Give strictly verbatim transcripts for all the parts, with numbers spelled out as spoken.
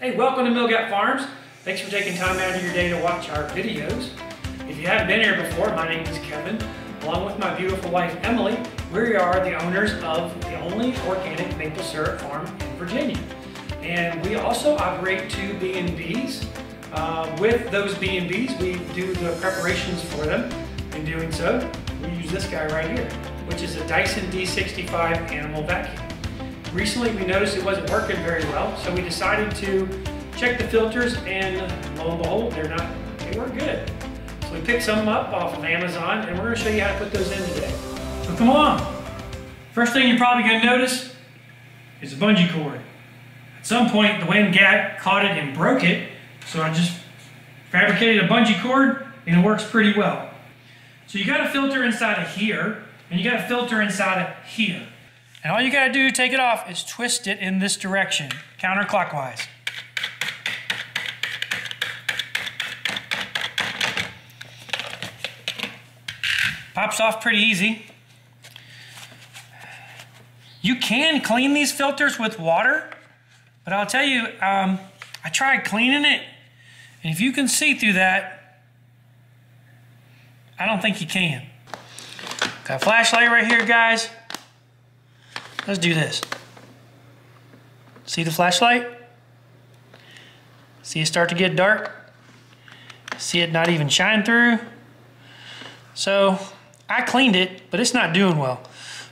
Hey, welcome to Mill Gap Farms. Thanks for taking time out of your day to watch our videos. If you haven't been here before, my name is Kevin. Along with my beautiful wife, Emily, we are the owners of the only organic maple syrup farm in Virginia. And we also operate two B and Bs. Uh, with those B and Bs, we do the preparations for them. In doing so, we use this guy right here, which is a Dyson D sixty-five animal vacuum. Recently, we noticed it wasn't working very well, so we decided to check the filters, and lo and behold, they're not, they weren't good. So we picked some up off of Amazon, and we're gonna show you how to put those in today. So come on. First thing you're probably gonna notice is the bungee cord. At some point, the wind got, caught it and broke it, so I just fabricated a bungee cord, and it works pretty well. So you got a filter inside of here, and you got a filter inside of here. And all you gotta do to take it off is twist it in this direction, counterclockwise. Pops off pretty easy. You can clean these filters with water, but I'll tell you, um, I tried cleaning it, and if you can see through that, I don't think you can. Got a flashlight right here, guys. Let's do this. See the flashlight? See it start to get dark? See it not even shine through? So I cleaned it, but it's not doing well.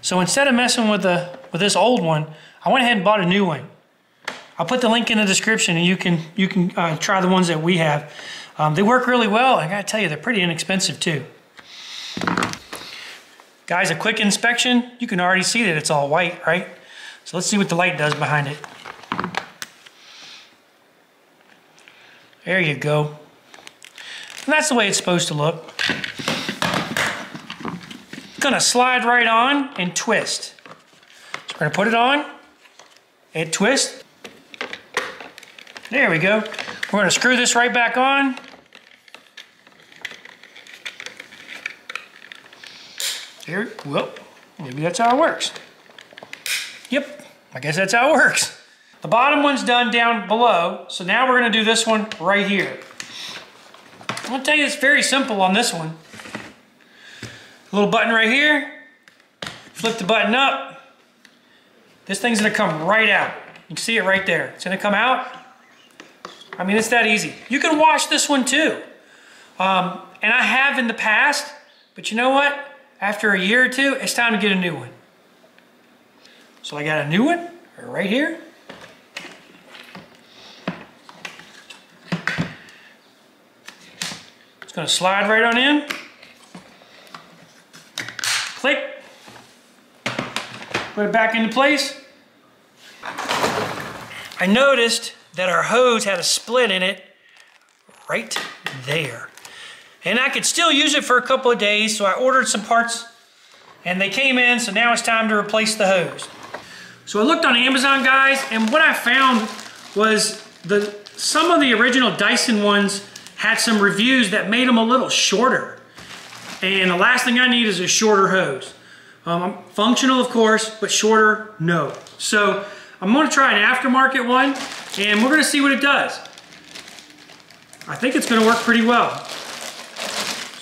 So instead of messing with the with this old one, I went ahead and bought a new one. I'll put the link in the description, and you can you can uh, try the ones that we have. Um, they work really well. I gotta tell you, they're pretty inexpensive too. Guys, a quick inspection, you can already see that it's all white, right? So let's see what the light does behind it. There you go. And that's the way it's supposed to look. It's gonna slide right on and twist. So we're gonna put it on, it twists. There we go. We're gonna screw this right back on. Here, well, maybe that's how it works. Yep, I guess that's how it works. The bottom one's done down below, so now we're gonna do this one right here. I'm gonna tell you, it's very simple on this one. Little button right here, flip the button up. This thing's gonna come right out. You can see it right there. It's gonna come out. I mean, it's that easy. You can wash this one too. Um, and I have in the past, but you know what? After a year or two, it's time to get a new one. So I got a new one right here. It's gonna slide right on in. Click. Put it back into place. I noticed that our hose had a split in it right there. And I could still use it for a couple of days, so I ordered some parts and they came in, so now it's time to replace the hose. So I looked on Amazon, guys, and what I found was the some of the original Dyson ones had some reviews that made them a little shorter. And the last thing I need is a shorter hose. Um, functional, of course, but shorter, no. So I'm gonna try an aftermarket one, and we're gonna see what it does. I think it's gonna work pretty well.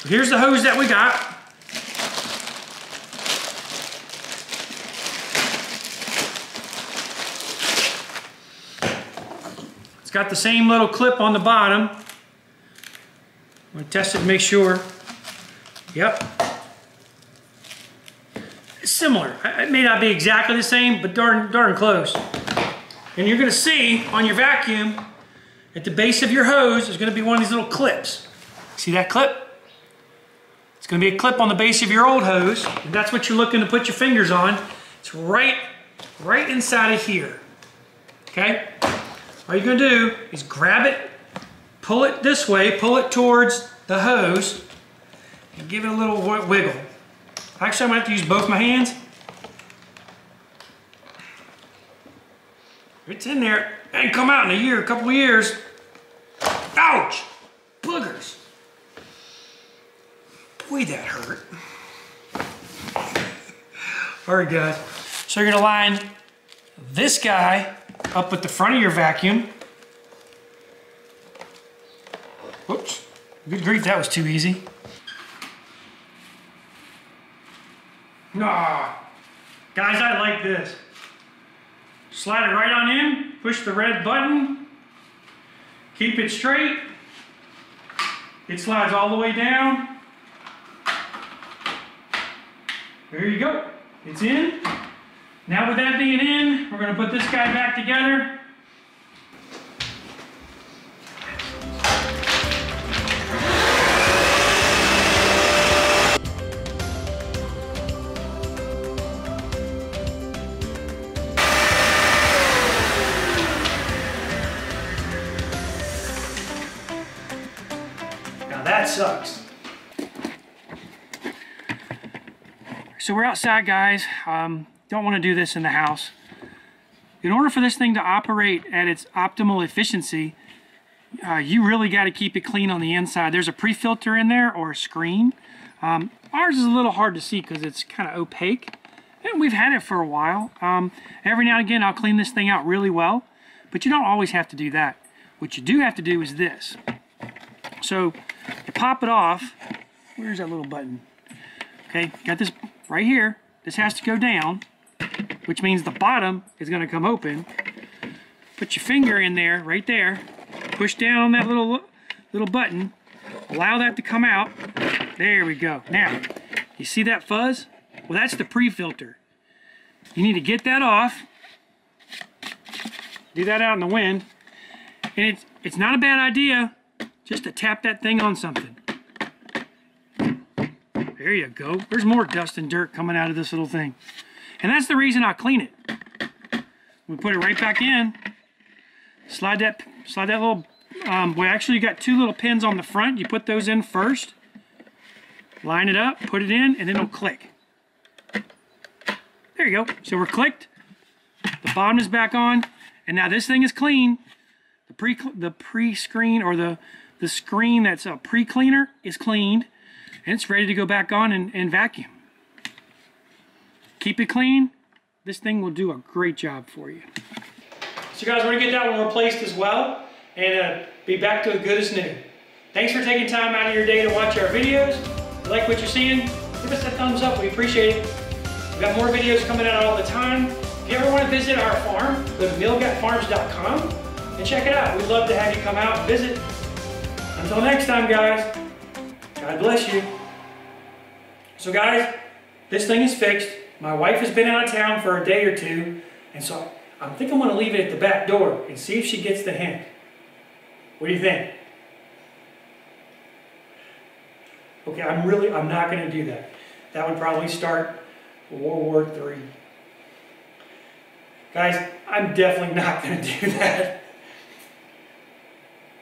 Here's the hose that we got. It's got the same little clip on the bottom. I'm gonna test it to make sure. Yep. It's similar. It may not be exactly the same, but darn, darn close. And you're gonna see on your vacuum, at the base of your hose, there's gonna be one of these little clips. See that clip? It's gonna be a clip on the base of your old hose, and that's what you're looking to put your fingers on. It's right, right inside of here, okay? All you're gonna do is grab it, pull it this way, pull it towards the hose, and give it a little wiggle. Actually, I'm gonna have to use both my hands. It's in there, and come out in a year, a couple of years. Ouch, boogers. Boy, that hurt. All right, guys. So you're gonna line this guy up with the front of your vacuum. Whoops. Good grief, that was too easy. Nah. Guys, I like this. Slide it right on in, push the red button, keep it straight. It slides all the way down. There you go. It's in. Now with that being in, we're going to put this guy back together. That sucks. So we're outside, guys. Um, don't want to do this in the house. In order for this thing to operate at its optimal efficiency, uh, you really got to keep it clean on the inside. There's a pre-filter in there or a screen. Um, ours is a little hard to see because it's kind of opaque, and we've had it for a while. Um, every now and again, I'll clean this thing out really well, but you don't always have to do that. What you do have to do is this. So you pop it off. Where's that little button? Okay, got this right here. This has to go down, which means the bottom is going to come open. Put your finger in there, right there. Push down on that little little button. Allow that to come out. There we go. Now, you see that fuzz? Well, that's the pre-filter. You need to get that off. Do that out in the wind. And it's, it's not a bad idea just to tap that thing on something. There you go. There's more dust and dirt coming out of this little thing. And that's the reason I clean it. We put it right back in. Slide that, slide that little, um, well actually you got two little pins on the front. You put those in first. Line it up, put it in, and then it'll click. There you go. So we're clicked. The bottom is back on. And now this thing is clean. The pre, the pre-screen or the The screen that's a pre-cleaner is cleaned, and it's ready to go back on and, and vacuum. Keep it clean. This thing will do a great job for you. So guys, we're going to get that one replaced as well, and uh, be back to as good as new. Thanks for taking time out of your day to watch our videos. If you like what you're seeing, give us a thumbs up. We appreciate it. We've got more videos coming out all the time. If you ever want to visit our farm, go to mill gap farms dot com and check it out. We'd love to have you come out and visit. Until next time, guys, God bless you. So guys, this thing is fixed. My wife has been out of town for a day or two, and so I think I'm going to leave it at the back door and see if she gets the hint. What do you think? Okay, I'm really, I'm not going to do that. That would probably start World War Three. Guys, I'm definitely not going to do that.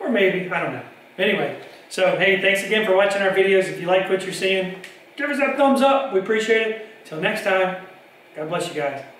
Or maybe, I don't know. Anyway, so hey, thanks again for watching our videos. If you like what you're seeing, give us that thumbs up. We appreciate it. Till next time, God bless you guys.